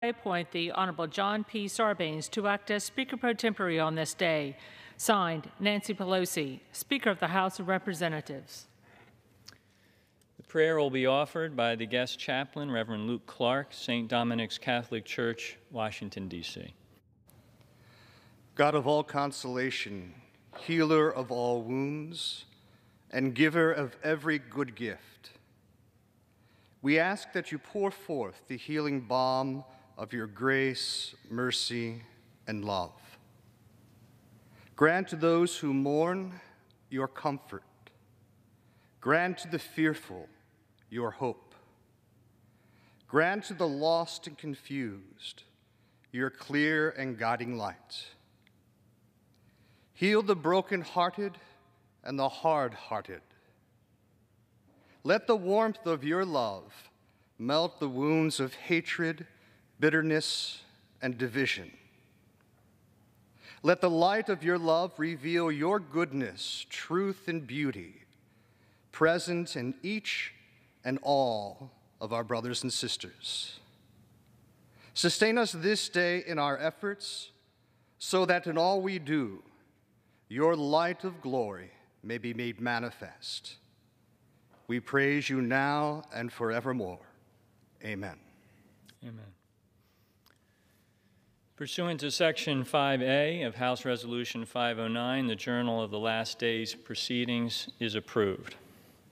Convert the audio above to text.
I appoint the Honorable John P. Sarbanes to act as Speaker pro tempore on this day. Signed, Nancy Pelosi, Speaker of the House of Representatives. The prayer will be offered by the guest chaplain, Reverend Luke Clark, St. Dominic's Catholic Church, Washington, DC. God of all consolation, healer of all wounds, and giver of every good gift, we ask that you pour forth the healing balm of your grace, mercy, and love. Grant to those who mourn your comfort. Grant to the fearful your hope. Grant to the lost and confused your clear and guiding light. Heal the brokenhearted and the hard-hearted. Let the warmth of your love melt the wounds of hatred, bitterness, and division. Let the light of your love reveal your goodness, truth, and beauty, present in each and all of our brothers and sisters. Sustain us this day in our efforts, so that in all we do, your light of glory may be made manifest. We praise you now and forevermore. Amen. Amen. Pursuant to Section 5A of House Resolution 509, the Journal of the Last Day's Proceedings is approved.